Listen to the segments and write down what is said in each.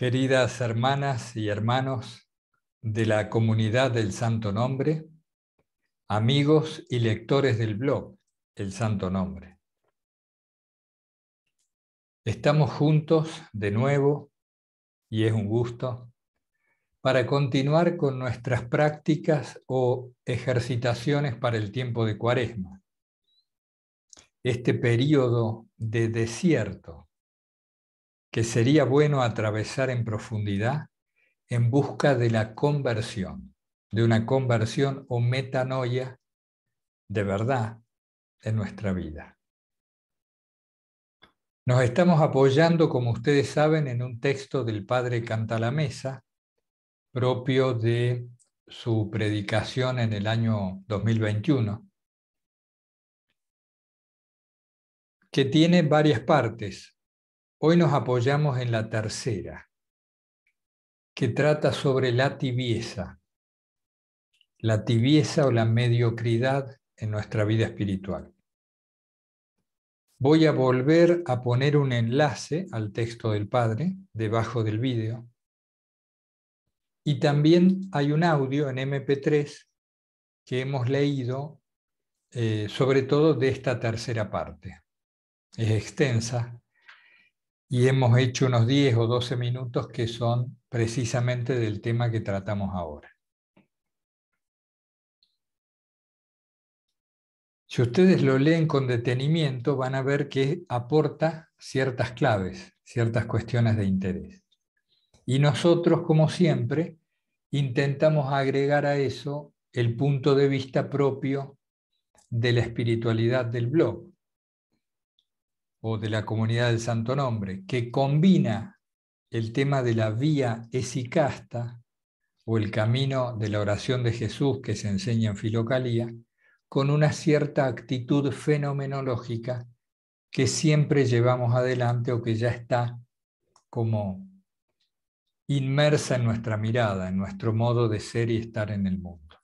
Queridas hermanas y hermanos de la comunidad del Santo Nombre, amigos y lectores del blog El Santo Nombre. Estamos juntos de nuevo, y es un gusto, para continuar con nuestras prácticas o ejercitaciones para el tiempo de Cuaresma, este periodo de desierto que sería bueno atravesar en profundidad en busca de la conversión, de una conversión o metanoia de verdad en nuestra vida. Nos estamos apoyando, como ustedes saben, en un texto del Padre Cantalamessa, propio de su predicación en el año 2021, que tiene varias partes. Hoy nos apoyamos en la tercera, que trata sobre la tibieza o la mediocridad en nuestra vida espiritual. Voy a volver a poner un enlace al texto del Padre debajo del vídeo, y también hay un audio en MP3 que hemos leído sobre todo de esta tercera parte. Es extensa. Y hemos hecho unos 10 o 12 minutos que son precisamente del tema que tratamos ahora. Si ustedes lo leen con detenimiento, van a ver que aporta ciertas claves, ciertas cuestiones de interés. Y nosotros, como siempre, intentamos agregar a eso el punto de vista propio de la espiritualidad del blog, o de la comunidad del Santo Nombre, que combina el tema de la vía esicasta, o el camino de la oración de Jesús que se enseña en Filocalía, con una cierta actitud fenomenológica que siempre llevamos adelante o que ya está como inmersa en nuestra mirada, en nuestro modo de ser y estar en el mundo.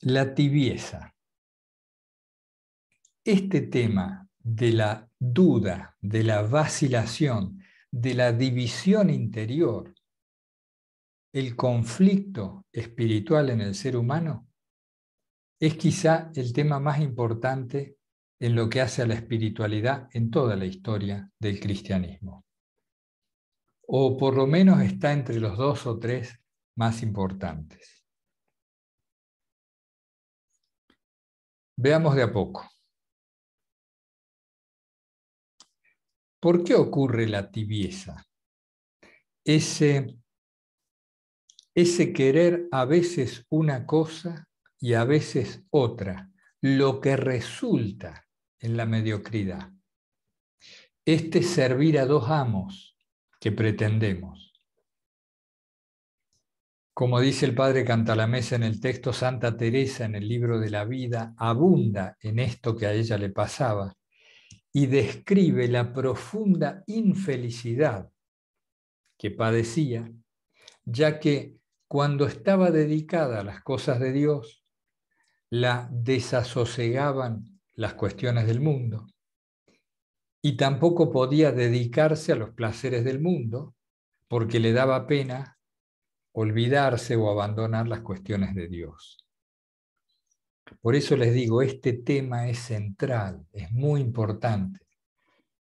La tibieza. Este tema de la duda, de la vacilación, de la división interior, el conflicto espiritual en el ser humano, es quizá el tema más importante en lo que hace a la espiritualidad en toda la historia del cristianismo. O por lo menos está entre los 2 o 3 más importantes. Veamos de a poco. ¿Por qué ocurre la tibieza? Ese querer a veces una cosa y a veces otra, lo que resulta en la mediocridad. Este servir a 2 amos que pretendemos. Como dice el Padre Cantalamessa en el texto, Santa Teresa en el libro de la vida abunda en esto que a ella le pasaba, y describe la profunda infelicidad que padecía, ya que cuando estaba dedicada a las cosas de Dios, la desasosegaban las cuestiones del mundo, y tampoco podía dedicarse a los placeres del mundo, porque le daba pena olvidarse o abandonar las cuestiones de Dios. Por eso les digo, este tema es central, es muy importante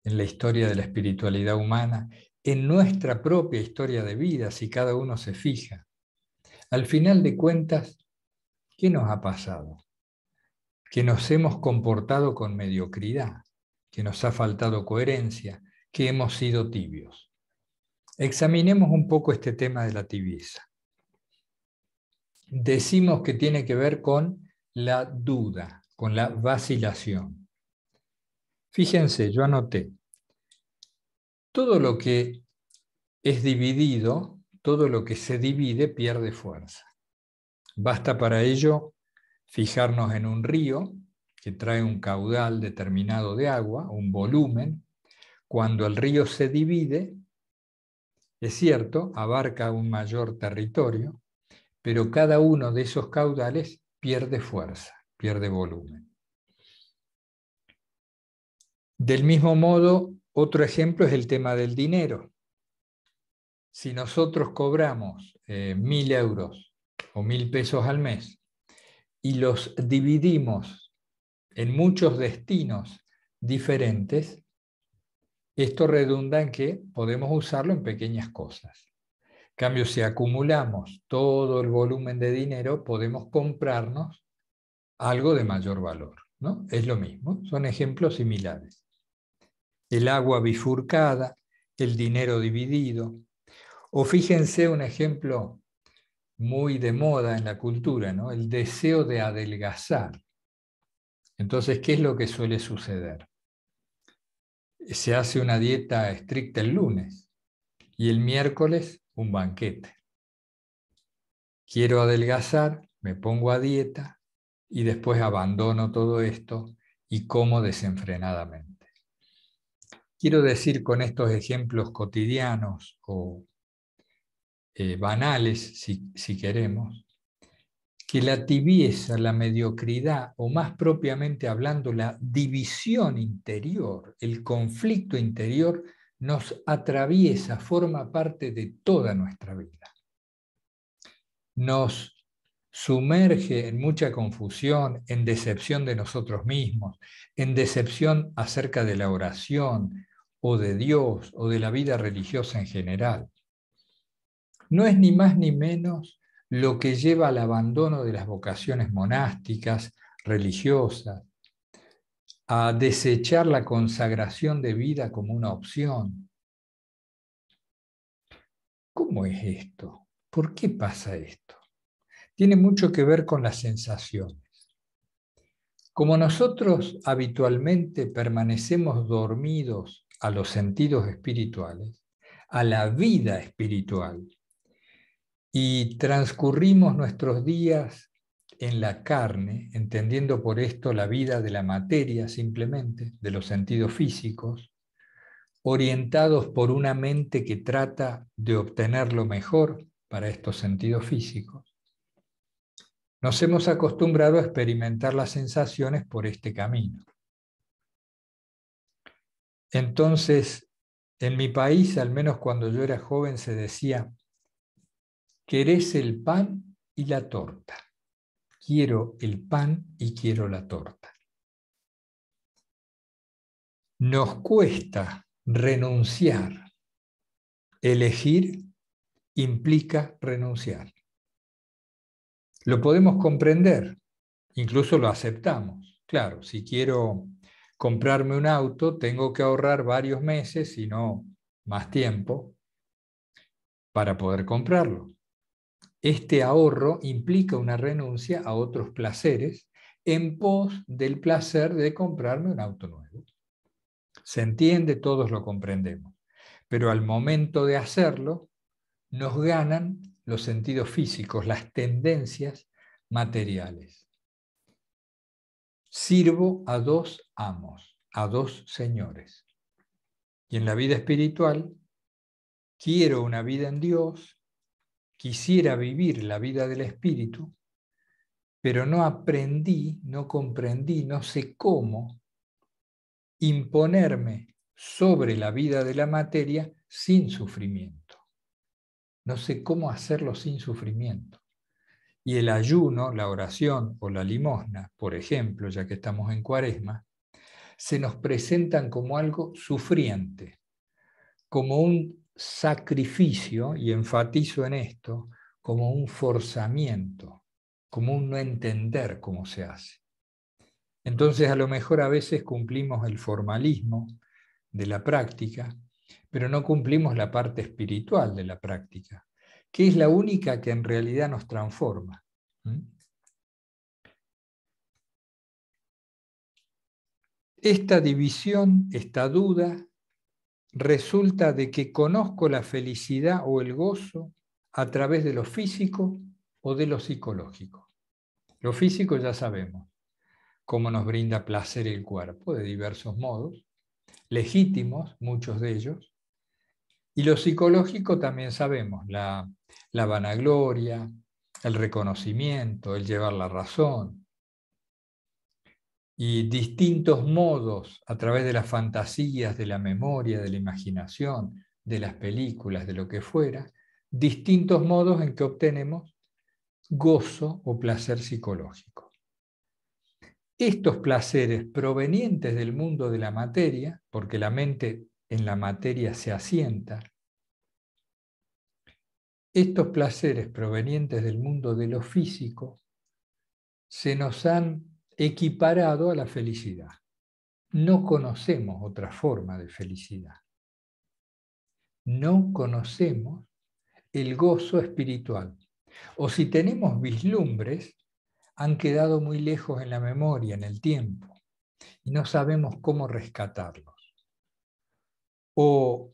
en la historia de la espiritualidad humana, en nuestra propia historia de vida, si cada uno se fija. Al final de cuentas, ¿qué nos ha pasado? Que nos hemos comportado con mediocridad, que nos ha faltado coherencia, que hemos sido tibios. Examinemos un poco este tema de la tibieza. Decimos que tiene que ver con la duda, con la vacilación. Fíjense, yo anoté, todo lo que es dividido, todo lo que se divide pierde fuerza. Basta para ello fijarnos en un río que trae un caudal determinado de agua, un volumen. Cuando el río se divide, es cierto, abarca un mayor territorio, pero cada uno de esos caudales pierde fuerza, pierde volumen. Del mismo modo, Otro ejemplo es el tema del dinero. Si nosotros cobramos 1.000 euros o 1.000 pesos al mes y los dividimos en muchos destinos diferentes, esto redunda en que podemos usarlo en pequeñas cosas. En cambio, si acumulamos todo el volumen de dinero, podemos comprarnos algo de mayor valor, ¿no? Es lo mismo, son ejemplos similares. El agua bifurcada, el dinero dividido. O fíjense un ejemplo muy de moda en la cultura, ¿no? El deseo de adelgazar. Entonces, ¿qué es lo que suele suceder? Se hace una dieta estricta el lunes y el miércoles un banquete. Quiero adelgazar, me pongo a dieta y después abandono todo esto y como desenfrenadamente. Quiero decir con estos ejemplos cotidianos o banales, si queremos, que la tibieza, la mediocridad, o más propiamente hablando, la división interior, el conflicto interior, nos atraviesa, forma parte de toda nuestra vida. Nos sumerge en mucha confusión, en decepción de nosotros mismos, en decepción acerca de la oración o de Dios o de la vida religiosa en general. No es ni más ni menos lo que lleva al abandono de las vocaciones monásticas, religiosas, a desechar la consagración de vida como una opción. ¿Cómo es esto? ¿Por qué pasa esto? Tiene mucho que ver con las sensaciones. Como nosotros habitualmente permanecemos dormidos a los sentidos espirituales, a la vida espiritual, y transcurrimos nuestros días en la carne, entendiendo por esto la vida de la materia simplemente, de los sentidos físicos, orientados por una mente que trata de obtener lo mejor para estos sentidos físicos, nos hemos acostumbrado a experimentar las sensaciones por este camino. Entonces, en mi país, al menos cuando yo era joven, se decía: ¿querés el pan y la torta? Quiero el pan y quiero la torta. Nos cuesta renunciar. Elegir implica renunciar. Lo podemos comprender, incluso lo aceptamos. Claro, si quiero comprarme un auto, tengo que ahorrar varios meses, si no más tiempo, para poder comprarlo. Este ahorro implica una renuncia a otros placeres en pos del placer de comprarme un auto nuevo. Se entiende, todos lo comprendemos, pero al momento de hacerlo nos ganan los sentidos físicos, las tendencias materiales. Sirvo a dos amos, a dos señores. Y en la vida espiritual, quiero una vida en Dios, quisiera vivir la vida del Espíritu, pero no aprendí, no comprendí, no sé cómo imponerme sobre la vida de la materia sin sufrimiento. No sé cómo hacerlo sin sufrimiento. Y el ayuno, la oración o la limosna, por ejemplo, ya que estamos en Cuaresma, se nos presentan como algo sufriente, como un sacrificio, y enfatizo en esto, como un forzamiento, como un no entender cómo se hace. Entonces, a lo mejor a veces cumplimos el formalismo de la práctica, pero no cumplimos la parte espiritual de la práctica, que es la única que en realidad nos transforma. Esta división, esta duda, resulta de que conozco la felicidad o el gozo a través de lo físico o de lo psicológico. Lo físico ya sabemos cómo nos brinda placer el cuerpo, de diversos modos, legítimos, muchos de ellos. Y lo psicológico también sabemos, la vanagloria, el reconocimiento, el llevar la razón. y distintos modos a través de las fantasías, de la memoria, de la imaginación, de las películas, de lo que fuera, distintos modos en que obtenemos gozo o placer psicológico. Estos placeres provenientes del mundo de la materia, porque la mente en la materia se asienta, estos placeres provenientes del mundo de lo físico se nos han equiparado a la felicidad. No conocemos otra forma de felicidad. No conocemos el gozo espiritual. O si tenemos vislumbres, han quedado muy lejos en la memoria, en el tiempo, y no sabemos cómo rescatarlos. O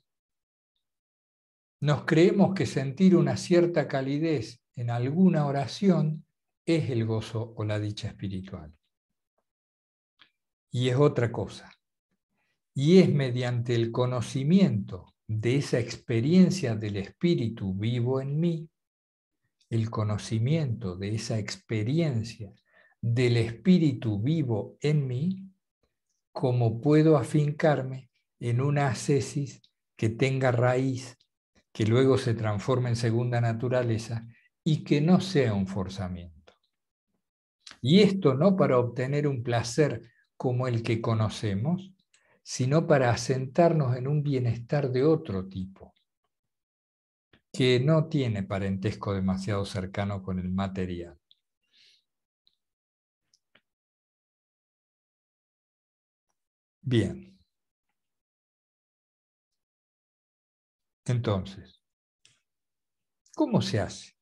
nos creemos que sentir una cierta calidez en alguna oración es el gozo o la dicha espiritual. Y es otra cosa. Y es mediante el conocimiento de esa experiencia del espíritu vivo en mí, el conocimiento de esa experiencia del espíritu vivo en mí, como puedo afincarme en una ascesis que tenga raíz, que luego se transforme en segunda naturaleza y que no sea un forzamiento. Y esto no para obtener un placer como el que conocemos, sino para asentarnos en un bienestar de otro tipo, que no tiene parentesco demasiado cercano con el material. Bien. Entonces, ¿cómo se hace?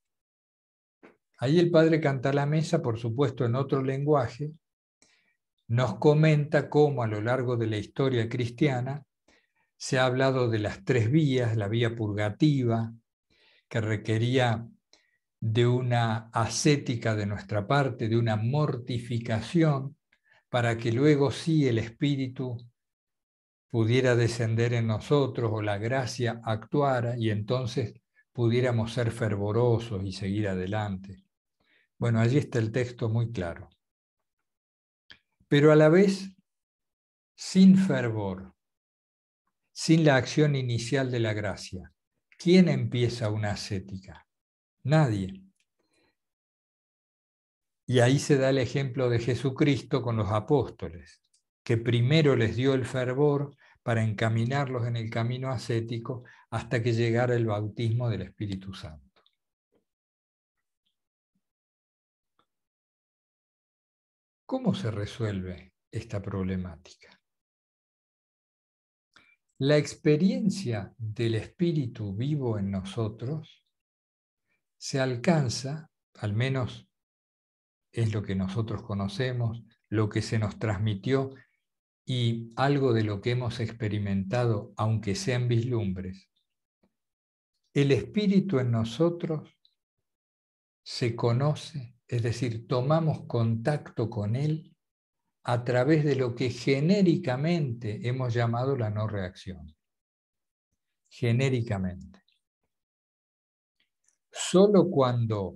Ahí el padre Cantalamessa, por supuesto en otro lenguaje, nos comenta cómo a lo largo de la historia cristiana se ha hablado de las tres vías, la vía purgativa, que requería de una ascética de nuestra parte, de una mortificación, para que luego sí el espíritu pudiera descender en nosotros o la gracia actuara y entonces pudiéramos ser fervorosos y seguir adelante. Bueno, allí está el texto muy claro. Pero a la vez, sin fervor, sin la acción inicial de la gracia, ¿quién empieza una ascética? Nadie. Y ahí se da el ejemplo de Jesucristo con los apóstoles, que primero les dio el fervor para encaminarlos en el camino ascético hasta que llegara el bautismo del Espíritu Santo. ¿Cómo se resuelve esta problemática? La experiencia del Espíritu vivo en nosotros se alcanza, al menos es lo que nosotros conocemos, lo que se nos transmitió y algo de lo que hemos experimentado, aunque sean vislumbres. El espíritu en nosotros se conoce, es decir, tomamos contacto con él a través de lo que genéricamente hemos llamado la no reacción. Genéricamente. Solo cuando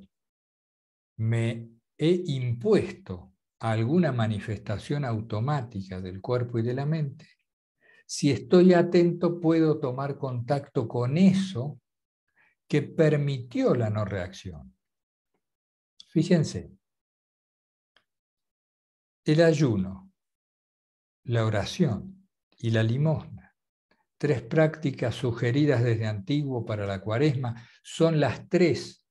me he impuesto a alguna manifestación automática del cuerpo y de la mente, si estoy atento puedo tomar contacto con eso que permitió la no reacción. Fíjense, el ayuno, la oración y la limosna, tres prácticas sugeridas desde antiguo para la Cuaresma, son las tres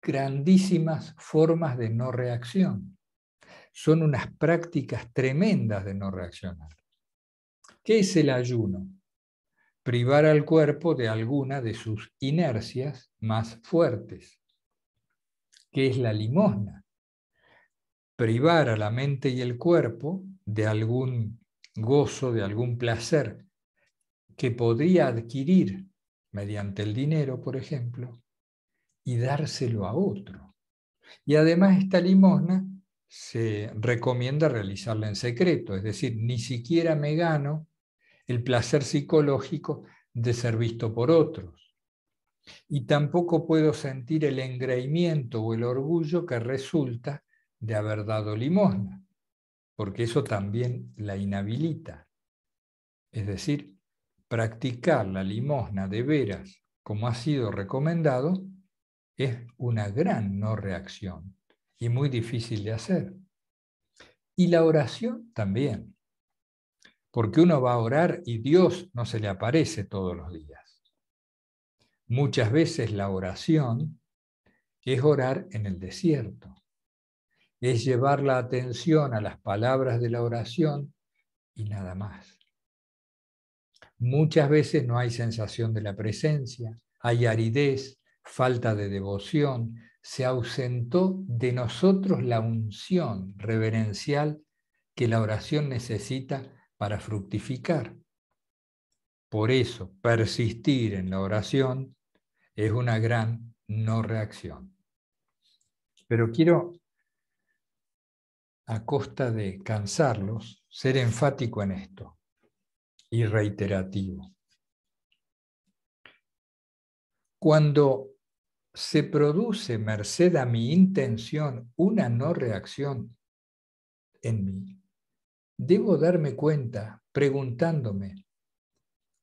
grandísimas formas de no reacción. Son unas prácticas tremendas de no reaccionar. ¿Qué es el ayuno? Privar al cuerpo de alguna de sus inercias más fuertes. ¿Qué es la limosna? Privar a la mente y el cuerpo de algún gozo, de algún placer que podría adquirir mediante el dinero, por ejemplo, y dárselo a otro. Y además esta limosna se recomienda realizarla en secreto, es decir, ni siquiera me gano el placer psicológico de ser visto por otros. Y tampoco puedo sentir el engreimiento o el orgullo que resulta de haber dado limosna. porque eso también la inhabilita. Es decir, practicar la limosna de veras, como ha sido recomendado, es una gran no reacción y muy difícil de hacer. Y la oración también, porque uno va a orar y Dios no se le aparece todos los días. Muchas veces la oración es orar en el desierto, es llevar la atención a las palabras de la oración y nada más. Muchas veces no hay sensación de la presencia, hay aridez, falta de devoción, se ausentó de nosotros la unción reverencial que la oración necesita para fructificar. Por eso, persistir en la oración es una gran no reacción. Pero quiero, a costa de cansarlos, ser enfático en esto y reiterativo. Cuando se produce, merced a mi intención, una no reacción en mí, debo darme cuenta preguntándome,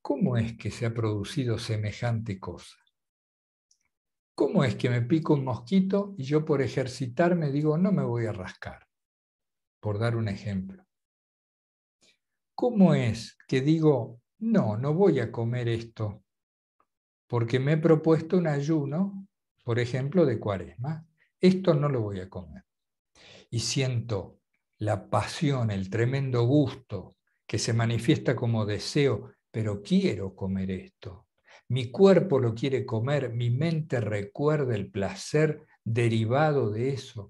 ¿cómo es que se ha producido semejante cosa? ¿Cómo es que me pica un mosquito y yo por ejercitarme digo, no me voy a rascar? Por dar un ejemplo. ¿Cómo es que digo, no, no voy a comer esto porque me he propuesto un ayuno, por ejemplo, de Cuaresma? Esto no lo voy a comer. Y siento la pasión, el tremendo gusto que se manifiesta como deseo, pero quiero comer esto. Mi cuerpo lo quiere comer, mi mente recuerda el placer derivado de eso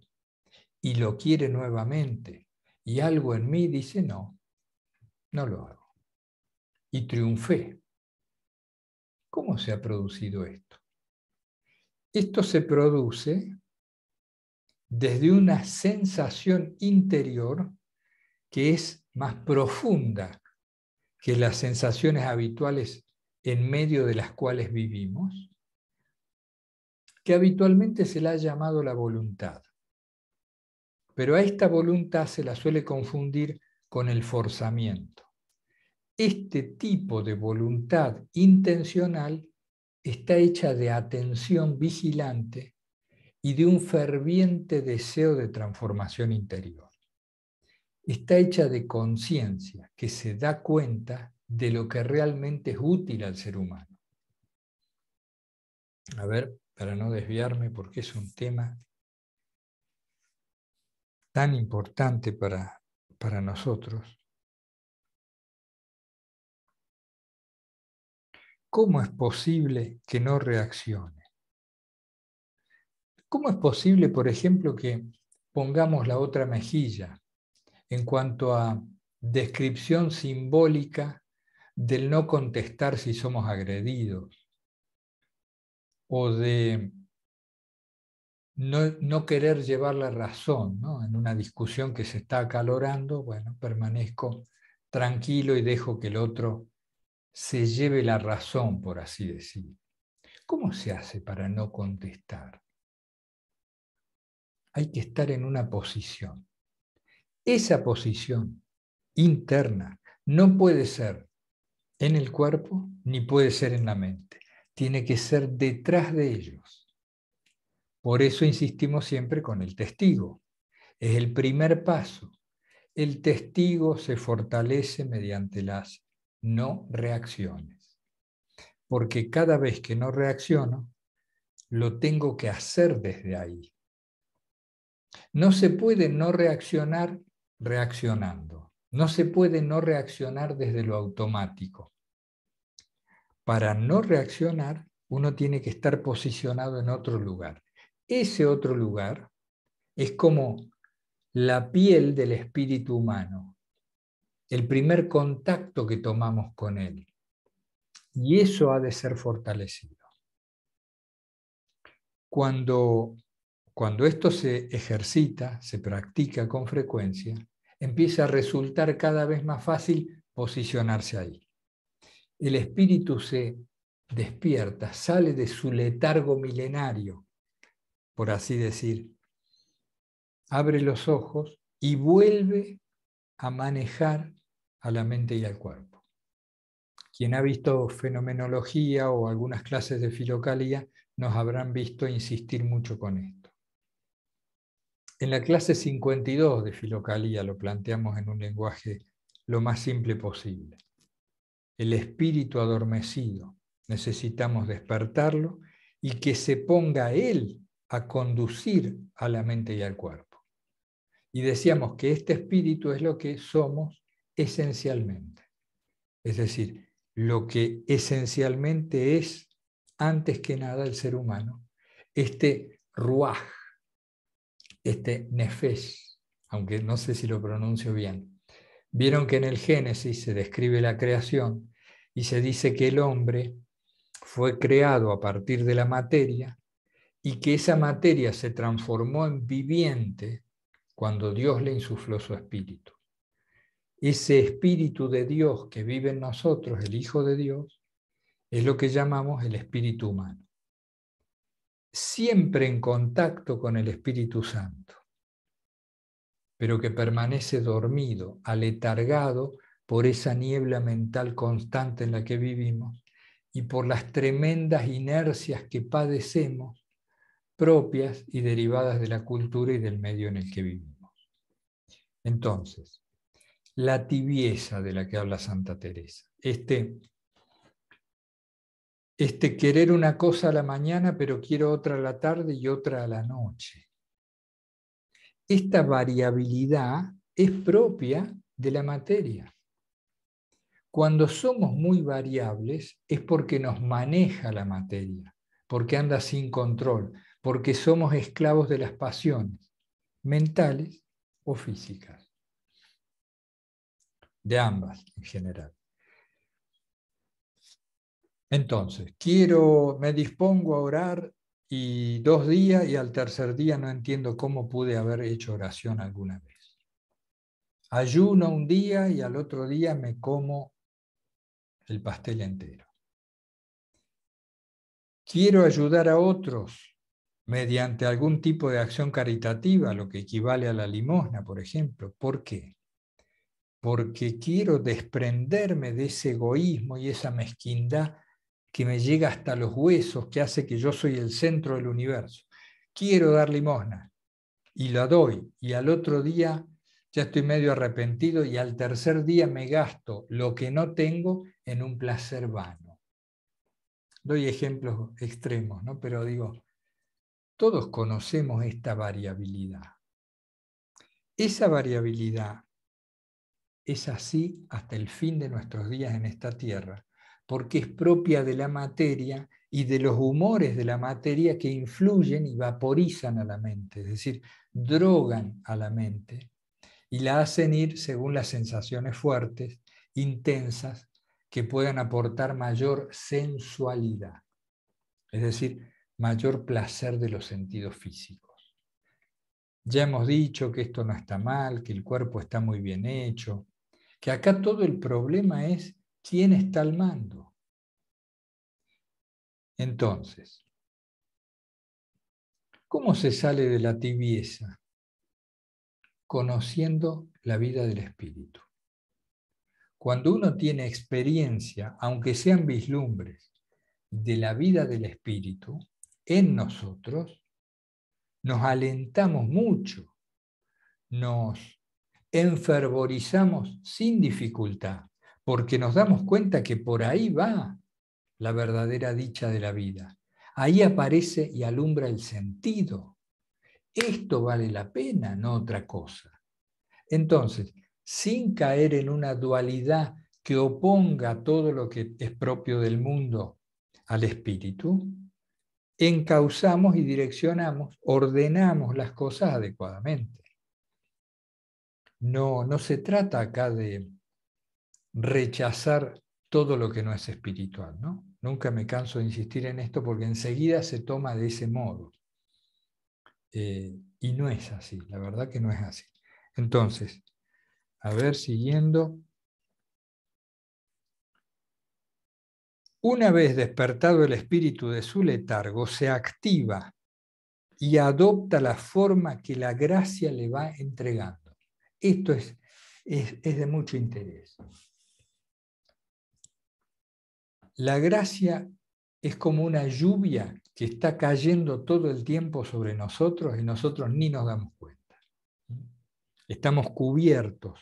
y lo quiere nuevamente. Y algo en mí dice no. No lo hago. Y triunfé. ¿Cómo se ha producido esto? Esto se produce desde una sensación interior que es más profunda que las sensaciones habituales en medio de las cuales vivimos, que habitualmente se la ha llamado la voluntad. Pero a esta voluntad se la suele confundir con el forzamiento. Este tipo de voluntad intencional está hecha de atención vigilante y de un ferviente deseo de transformación interior. Está hecha de conciencia que se da cuenta de lo que realmente es útil al ser humano. A ver, para no desviarme, porque es un tema tan importante para nosotros. ¿Cómo es posible que no reaccione? ¿Cómo es posible, por ejemplo, que pongamos la otra mejilla en cuanto a descripción simbólica del no contestar si somos agredidos? O de no querer llevar la razón, ¿no? En una discusión que se está acalorando, bueno, permanezco tranquilo y dejo que el otro se lleve la razón, por así decir. ¿Cómo se hace para no contestar? Hay que estar en una posición. Esa posición interna no puede ser en el cuerpo ni puede ser en la mente. Tiene que ser detrás de ellos. Por eso insistimos siempre con el testigo. Es el primer paso. El testigo se fortalece mediante las no reacciones, porque cada vez que no reacciono, lo tengo que hacer desde ahí. No se puede no reaccionar reaccionando, no se puede no reaccionar desde lo automático. Para no reaccionar, uno tiene que estar posicionado en otro lugar. Ese otro lugar es como la piel del espíritu humano, el primer contacto que tomamos con él. Y eso ha de ser fortalecido. Cuando esto se ejercita, se practica con frecuencia, empieza a resultar cada vez más fácil posicionarse ahí. El espíritu se despierta, sale de su letargo milenario, por así decir. Abre los ojos y vuelve a manejar a la mente y al cuerpo. Quien ha visto fenomenología o algunas clases de filocalía nos habrán visto insistir mucho con esto. En la clase 52 de filocalía lo planteamos en un lenguaje lo más simple posible. El espíritu adormecido, necesitamos despertarlo y que se ponga él a conducir a la mente y al cuerpo. Y decíamos que este espíritu es lo que somos esencialmente. Es decir, lo que esencialmente es, antes que nada, el ser humano, este ruaj, este nefesh, aunque no sé si lo pronuncio bien. Vieron que en el Génesis se describe la creación y se dice que el hombre fue creado a partir de la materia y que esa materia se transformó en viviente cuando Dios le insufló su espíritu. Ese espíritu de Dios que vive en nosotros, el Hijo de Dios, es lo que llamamos el espíritu humano. Siempre en contacto con el Espíritu Santo, pero que permanece dormido, aletargado por esa niebla mental constante en la que vivimos y por las tremendas inercias que padecemos, propias y derivadas de la cultura y del medio en el que vivimos. Entonces, la tibieza de la que habla Santa Teresa, este querer una cosa a la mañana, pero quiero otra a la tarde y otra a la noche. Esta variabilidad es propia de la materia. Cuando somos muy variables es porque nos maneja la materia, porque anda sin control, porque somos esclavos de las pasiones mentales o físicas. De ambas, en general. Entonces, me dispongo a orar y 2 días y al tercer día no entiendo cómo pude haber hecho oración alguna vez. Ayuno un día y al otro día me como el pastel entero. Quiero ayudar a otros mediante algún tipo de acción caritativa, lo que equivale a la limosna, por ejemplo. ¿Por qué? Porque quiero desprenderme de ese egoísmo y esa mezquindad que me llega hasta los huesos, que hace que yo soy el centro del universo. Quiero dar limosna, y la doy, y al otro día ya estoy medio arrepentido, y al tercer día me gasto lo que no tengo en un placer vano. Doy ejemplos extremos, ¿no? Pero digo, todos conocemos esta variabilidad. Esa variabilidad es así hasta el fin de nuestros días en esta tierra, porque es propia de la materia y de los humores de la materia que influyen y vaporizan a la mente, es decir, drogan a la mente y la hacen ir según las sensaciones fuertes, intensas, que puedan aportar mayor sensualidad, es decir, mayor placer de los sentidos físicos. Ya hemos dicho que esto no está mal, que el cuerpo está muy bien hecho, que acá todo el problema es quién está al mando. Entonces, ¿cómo se sale de la tibieza? Conociendo la vida del espíritu. Cuando uno tiene experiencia, aunque sean vislumbres, de la vida del espíritu en nosotros, nos alentamos mucho, nos enfervorizamos sin dificultad, porque nos damos cuenta que por ahí va la verdadera dicha de la vida. Ahí aparece y alumbra el sentido. Esto vale la pena, no otra cosa. Entonces, sin caer en una dualidad que oponga todo lo que es propio del mundo al espíritu, encauzamos y direccionamos, ordenamos las cosas adecuadamente. No se trata acá de rechazar todo lo que no es espiritual, ¿no? Nunca me canso de insistir en esto porque enseguida se toma de ese modo. Y no es así, la verdad que no es así. Entonces, a ver, siguiendo. Una vez despertado el espíritu de su letargo, se activa y adopta la forma que la gracia le va entregando. Esto es es de mucho interés. La gracia es como una lluvia que está cayendo todo el tiempo sobre nosotros y nosotros ni nos damos cuenta. Estamos cubiertos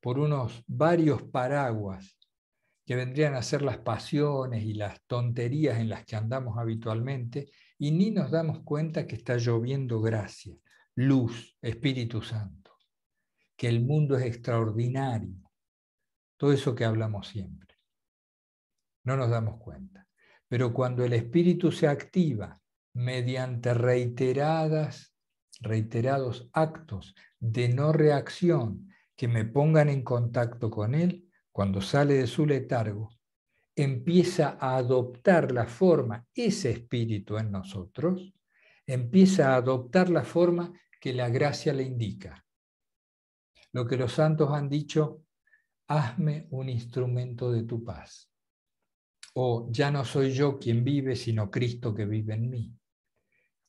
por unos varios paraguas que vendrían a ser las pasiones y las tonterías en las que andamos habitualmente y ni nos damos cuenta que está lloviendo gracia, luz, Espíritu Santo, que el mundo es extraordinario, todo eso que hablamos siempre. No nos damos cuenta. Pero cuando el espíritu se activa mediante reiterados actos de no reacción que me pongan en contacto con él, cuando sale de su letargo, empieza a adoptar la forma, ese espíritu en nosotros, empieza a adoptar la forma que la gracia le indica. Lo que los santos han dicho, hazme un instrumento de tu paz. O ya no soy yo quien vive, sino Cristo que vive en mí.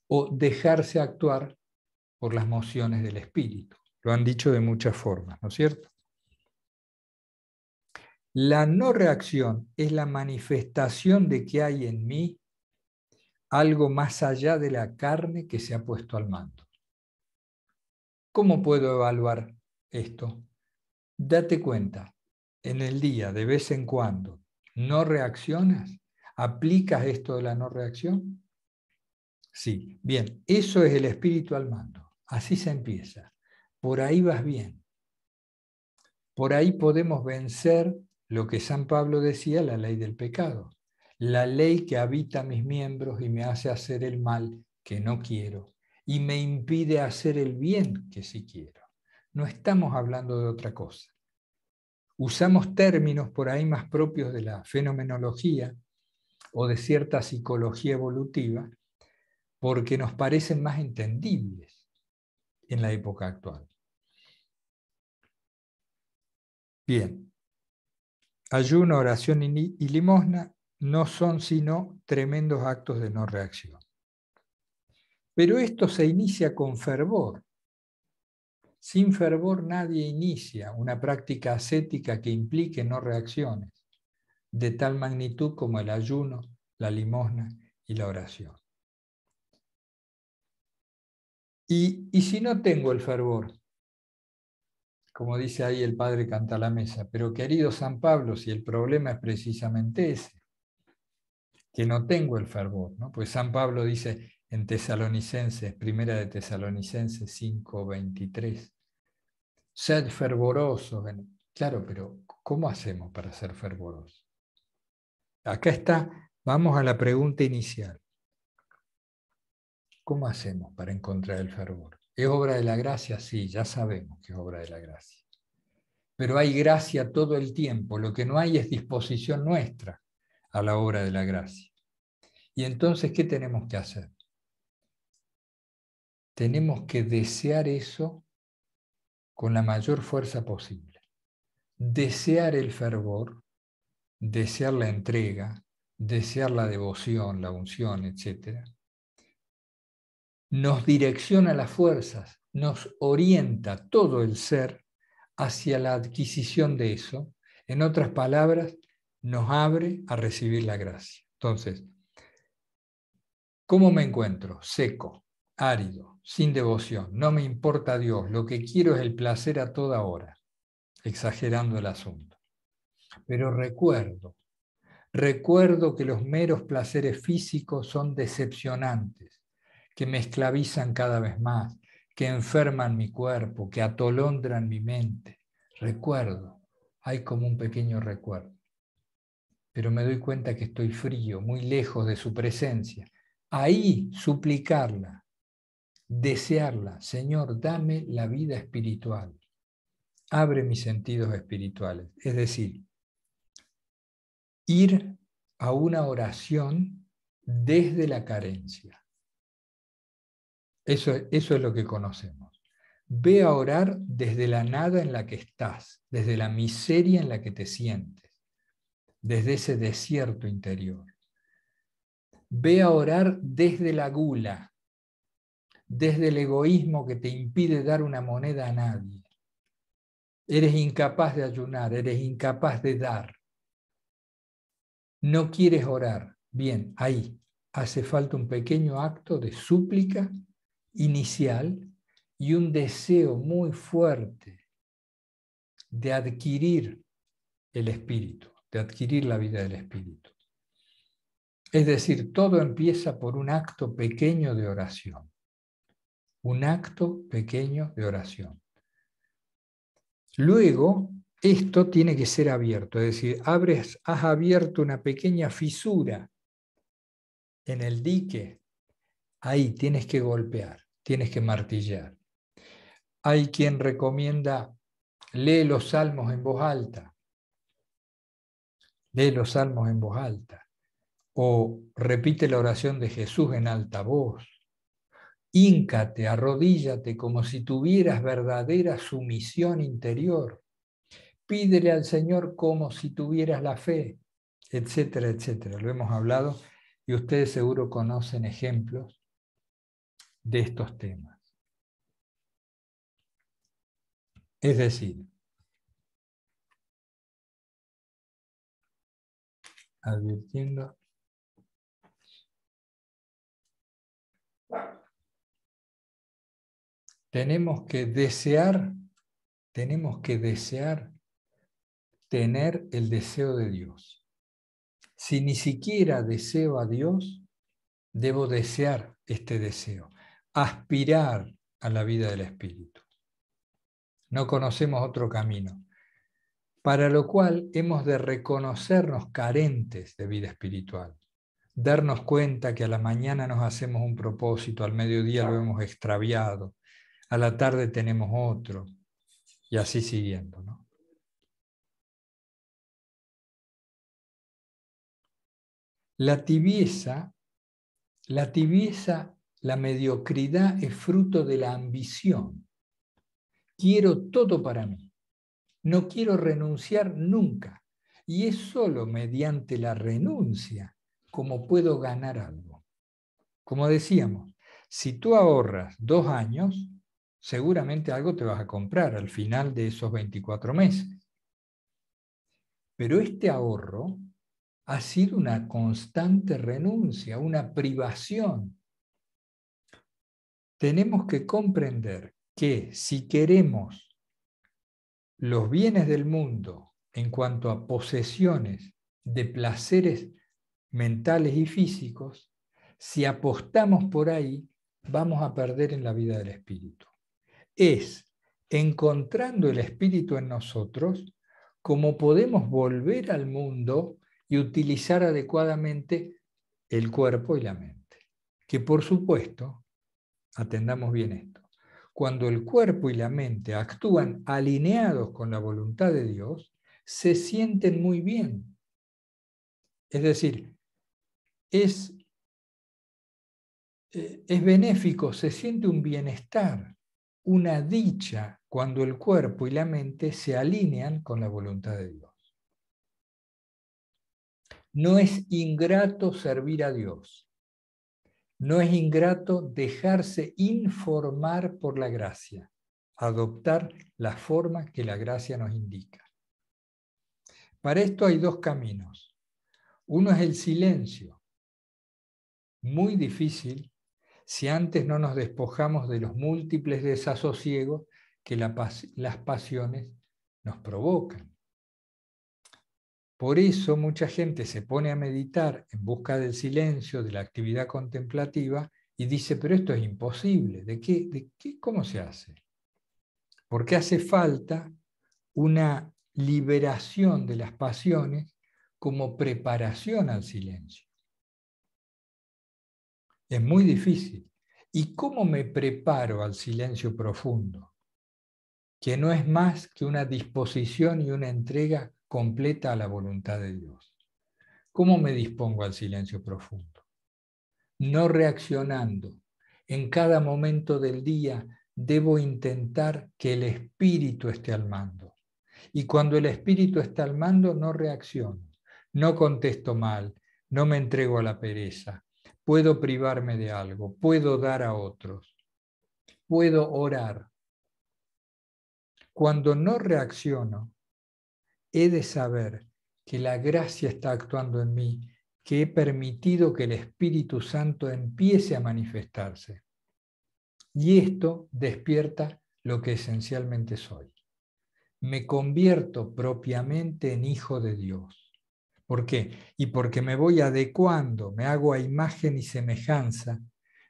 O dejarse actuar por las mociones del Espíritu. Lo han dicho de muchas formas, ¿no es cierto? La no reacción es la manifestación de que hay en mí algo más allá de la carne que se ha puesto al mando. ¿Cómo puedo evaluar esto? Date cuenta, en el día, de vez en cuando, ¿no reaccionas? ¿Aplicas esto de la no reacción? Sí, bien, eso es el espíritu al mando. Así se empieza. Por ahí vas bien. Por ahí podemos vencer lo que San Pablo decía, la ley del pecado. La ley que habita mis miembros y me hace hacer el mal que no quiero y me impide hacer el bien que sí quiero. No estamos hablando de otra cosa. Usamos términos por ahí más propios de la fenomenología o de cierta psicología evolutiva porque nos parecen más entendibles en la época actual. Bien, ayuno, oración y limosna no son sino tremendos actos de no reacción. Pero esto se inicia con fervor. Sin fervor nadie inicia una práctica ascética que implique no reacciones de tal magnitud como el ayuno, la limosna y la oración. Y si no tengo el fervor, como dice ahí el Padre Cantalamessa, pero querido San Pablo, si el problema es precisamente ese, que no tengo el fervor, ¿no? Pues San Pablo dice en Tesalonicenses, Primera de Tesalonicenses 5:23. Sed fervorosos. Claro, pero ¿cómo hacemos para ser fervorosos? Acá está, vamos a la pregunta inicial. ¿Cómo hacemos para encontrar el fervor? ¿Es obra de la gracia? Sí, ya sabemos que es obra de la gracia. Pero hay gracia todo el tiempo, lo que no hay es disposición nuestra a la obra de la gracia. Y entonces, ¿qué tenemos que hacer? Tenemos que desear eso con la mayor fuerza posible. Desear el fervor, desear la entrega, desear la devoción, la unción, etc. Nos direcciona las fuerzas, nos orienta todo el ser hacia la adquisición de eso. En otras palabras, nos abre a recibir la gracia. Entonces, ¿cómo me encuentro? Seco, árido, sin devoción, no me importa Dios, lo que quiero es el placer a toda hora, exagerando el asunto. Pero recuerdo que los meros placeres físicos son decepcionantes, que me esclavizan cada vez más, que enferman mi cuerpo, que atolondran mi mente. Recuerdo, hay como un pequeño recuerdo. Pero me doy cuenta que estoy frío, muy lejos de su presencia. Ahí suplicarla. Desearla, Señor, dame la vida espiritual, abre mis sentidos espirituales. Es decir, ir a una oración desde la carencia. Eso es lo que conocemos. Ve a orar desde la nada en la que estás, desde la miseria en la que te sientes, desde ese desierto interior. Ve a orar desde la gula, desde el egoísmo que te impide dar una moneda a nadie. Eres incapaz de ayunar, eres incapaz de dar. No quieres orar. Bien, ahí hace falta un pequeño acto de súplica inicial y un deseo muy fuerte de adquirir el Espíritu, de adquirir la vida del Espíritu. Es decir, todo empieza por un acto pequeño de oración. Un acto pequeño de oración. Luego, esto tiene que ser abierto, es decir, has abierto una pequeña fisura en el dique, ahí tienes que golpear, tienes que martillar. Hay quien recomienda, lee los salmos en voz alta, lee los salmos en voz alta, o repite la oración de Jesús en alta voz. Híncate, arrodíllate como si tuvieras verdadera sumisión interior. Pídele al Señor como si tuvieras la fe, etcétera, etcétera. Lo hemos hablado y ustedes seguro conocen ejemplos de estos temas. Es decir, advirtiendo... Tenemos que desear tener el deseo de Dios. Si ni siquiera deseo a Dios, debo desear este deseo, aspirar a la vida del Espíritu. No conocemos otro camino, para lo cual hemos de reconocernos carentes de vida espiritual. Darnos cuenta que a la mañana nos hacemos un propósito, al mediodía lo hemos extraviado, a la tarde tenemos otro, y así siguiendo, ¿no? La tibieza, la mediocridad es fruto de la ambición. Quiero todo para mí, no quiero renunciar nunca, y es solo mediante la renuncia como puedo ganar algo. Como decíamos, si tú ahorras 2 años, seguramente algo te vas a comprar al final de esos 24 meses. Pero este ahorro ha sido una constante renuncia, una privación. Tenemos que comprender que si queremos los bienes del mundo en cuanto a posesiones de placeres mentales y físicos, si apostamos por ahí, vamos a perder en la vida del Espíritu. Es encontrando el Espíritu en nosotros como podemos volver al mundo y utilizar adecuadamente el cuerpo y la mente. Que por supuesto, atendamos bien esto, cuando el cuerpo y la mente actúan alineados con la voluntad de Dios, se sienten muy bien. Es decir, es benéfico, se siente un bienestar, una dicha cuando el cuerpo y la mente se alinean con la voluntad de Dios. No es ingrato servir a Dios. No es ingrato dejarse informar por la gracia, adoptar la forma que la gracia nos indica. Para esto hay 2 caminos. Uno es el silencio. Muy difícil si antes no nos despojamos de los múltiples desasosiegos que las pasiones nos provocan. Por eso mucha gente se pone a meditar en busca del silencio, de la actividad contemplativa, y dice, pero esto es imposible, ¿cómo se hace? Porque hace falta una liberación de las pasiones como preparación al silencio. Es muy difícil. ¿Y cómo me preparo al silencio profundo? Que no es más que una disposición y una entrega completa a la voluntad de Dios. ¿Cómo me dispongo al silencio profundo? No reaccionando. En cada momento del día debo intentar que el Espíritu esté al mando. Y cuando el Espíritu está al mando, no reacciono. No contesto mal, no me entrego a la pereza. Puedo privarme de algo, puedo dar a otros, puedo orar. Cuando no reacciono, he de saber que la gracia está actuando en mí, que he permitido que el Espíritu Santo empiece a manifestarse. Y esto despierta lo que esencialmente soy. Me convierto propiamente en hijo de Dios. ¿Por qué? Y porque me voy adecuando, me hago a imagen y semejanza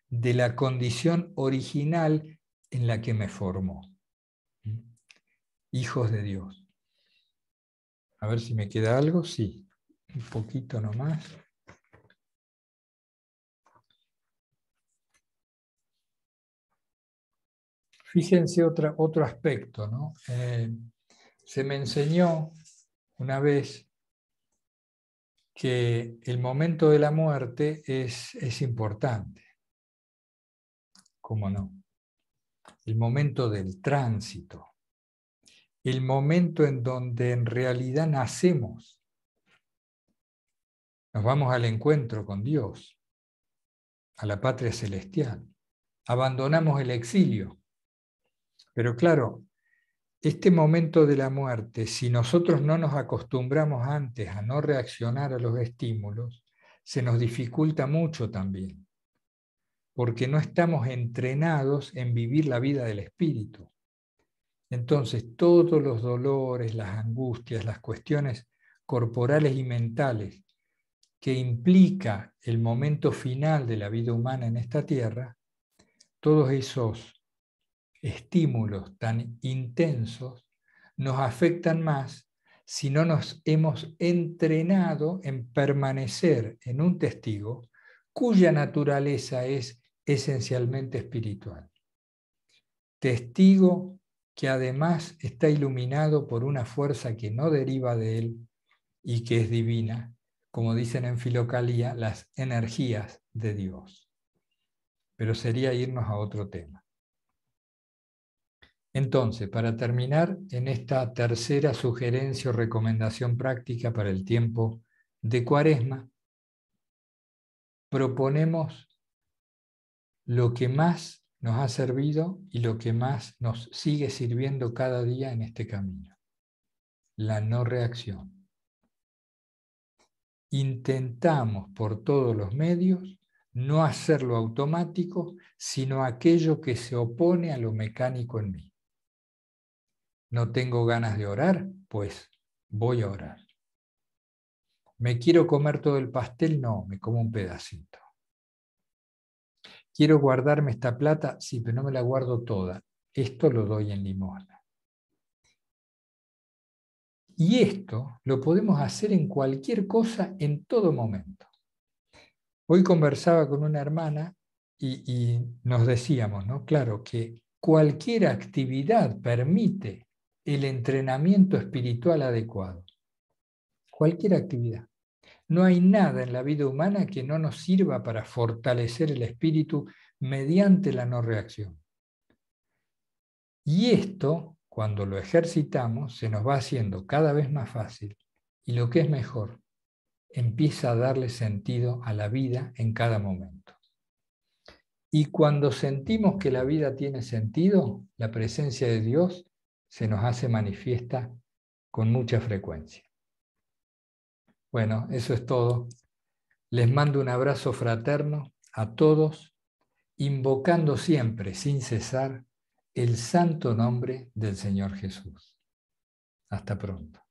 de la condición original en la que me formó. Hijos de Dios. A ver si me queda algo. Sí, un poquito nomás. Fíjense otro aspecto, ¿no? Se me enseñó una vez que el momento de la muerte es importante. ¿Cómo no? El momento del tránsito. El momento en donde en realidad nacemos. Nos vamos al encuentro con Dios, a la patria celestial. Abandonamos el exilio. Pero claro, este momento de la muerte, si nosotros no nos acostumbramos antes a no reaccionar a los estímulos, se nos dificulta mucho también, porque no estamos entrenados en vivir la vida del Espíritu. Entonces, todos los dolores, las angustias, las cuestiones corporales y mentales que implica el momento final de la vida humana en esta tierra, todos esos estímulos tan intensos nos afectan más si no nos hemos entrenado en permanecer en un testigo cuya naturaleza es esencialmente espiritual. Testigo que además está iluminado por una fuerza que no deriva de él y que es divina, como dicen en Filocalía, las energías de Dios. Pero sería irnos a otro tema. Entonces, para terminar en esta tercera sugerencia o recomendación práctica para el tiempo de Cuaresma, proponemos lo que más nos ha servido y lo que más nos sigue sirviendo cada día en este camino. La no reacción. Intentamos por todos los medios no hacerlo automático, sino aquello que se opone a lo mecánico en mí. No tengo ganas de orar, pues voy a orar. ¿Me quiero comer todo el pastel? No, me como un pedacito. ¿Quiero guardarme esta plata? Sí, pero no me la guardo toda. Esto lo doy en limosna. Y esto lo podemos hacer en cualquier cosa, en todo momento. Hoy conversaba con una hermana y nos decíamos, ¿no? Claro, que cualquier actividad permite el entrenamiento espiritual adecuado. Cualquier actividad. No hay nada en la vida humana que no nos sirva para fortalecer el espíritu mediante la no reacción. Y esto, cuando lo ejercitamos, se nos va haciendo cada vez más fácil. Y lo que es mejor, empieza a darle sentido a la vida en cada momento. Y cuando sentimos que la vida tiene sentido, la presencia de Dios se nos hace manifiesta con mucha frecuencia. Bueno, eso es todo. Les mando un abrazo fraterno a todos, invocando siempre, sin cesar, el santo nombre del Señor Jesús. Hasta pronto.